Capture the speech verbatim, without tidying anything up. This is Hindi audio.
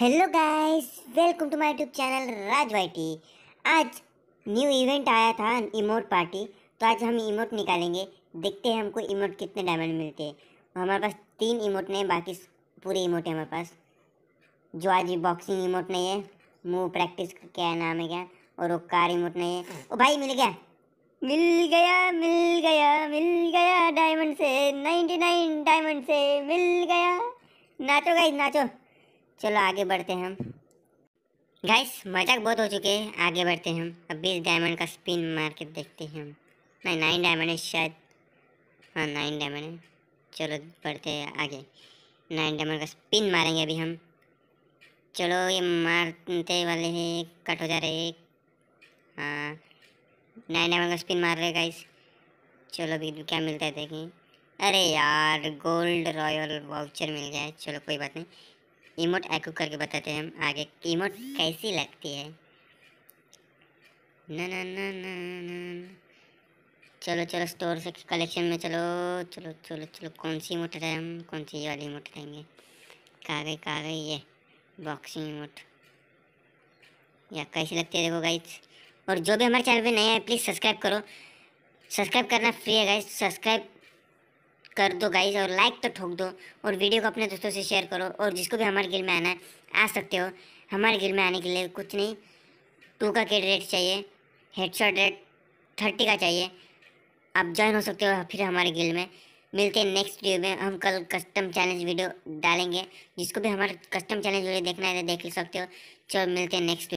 Hello guys, welcome to my YouTube channel Raj YT. आज न्यू इवेंट आया था इमोट पार्टी, तो आज हम इमोट निकालेंगे। देखते हैं हमको इमोट कितने डायमंड मिलते हैं। हमारे पास तीन इमोट नहीं, बाकी पूरे इमोट है हमारे पास। जो आज बॉक्सिंग इमोट नहीं है, मुंह प्रैक्टिस क्या नाम है क्या, और वो कार इमोट नहीं है। ओ भाई मिल गया मिल गया मिल गया मिल गया डायमंड से, नाइन्टी नाइन डायमंड से मिल गया। नाचो गाइस नाचो। चलो आगे बढ़ते हैं हम गाइस। मजाक बहुत हो चुके हैं, आगे बढ़ते हैं हम। अब बीस डायमंड का स्पिन मार के देखते हैं हम। नहीं नाइन डायमंड है शायद, हाँ नाइन डायमंड है। चलो बढ़ते हैं आगे। नाइन डायमंड का स्पिन मारेंगे अभी हम। चलो ये मारते वाले हैं, कट हो जा रहे हैं। हाँ नाइन डायमंड का स्पिन मार रहे गाइस। चलो अभी क्या मिलता है देखें। अरे यार गोल्ड रॉयल वाउचर मिल गया है। चलो कोई बात नहीं, इमोट एको करके बताते हैं हम आगे इमोट कैसी लगती है। ना ना ना ना ना चलो चलो स्टोर से कलेक्शन में चलो चलो चलो चलो। कौन सी इमोट रहे हम, कौन सी वाली इमोट रहेंगे। कहाँ गई कहाँ गई ये बॉक्सिंग इमोट या कैसी लगती है देखो गाइस। और जो भी हमारे चैनल पे नया है प्लीज़ सब्सक्राइब करो, सब्सक्राइब करना फ्री है गाइस। सब्सक्राइब कर दो गाइस और लाइक तो ठोक दो, और वीडियो को अपने दोस्तों से शेयर करो। और जिसको भी हमारे गिल में आना है आ सकते हो। हमारे गिल में आने के लिए कुछ नहीं, टू का के रेट चाहिए, हेडशॉट रेट थर्टी का चाहिए। आप ज्वाइन हो सकते हो फिर हमारे गिल में। मिलते हैं नेक्स्ट वीडियो में। हम कल कस्टम चैलेंज वीडियो डालेंगे, जिसको भी हमारा कस्टम चैलेंज वीडियो देखना है देख सकते हो। चलो मिलते हैं नेक्स्ट।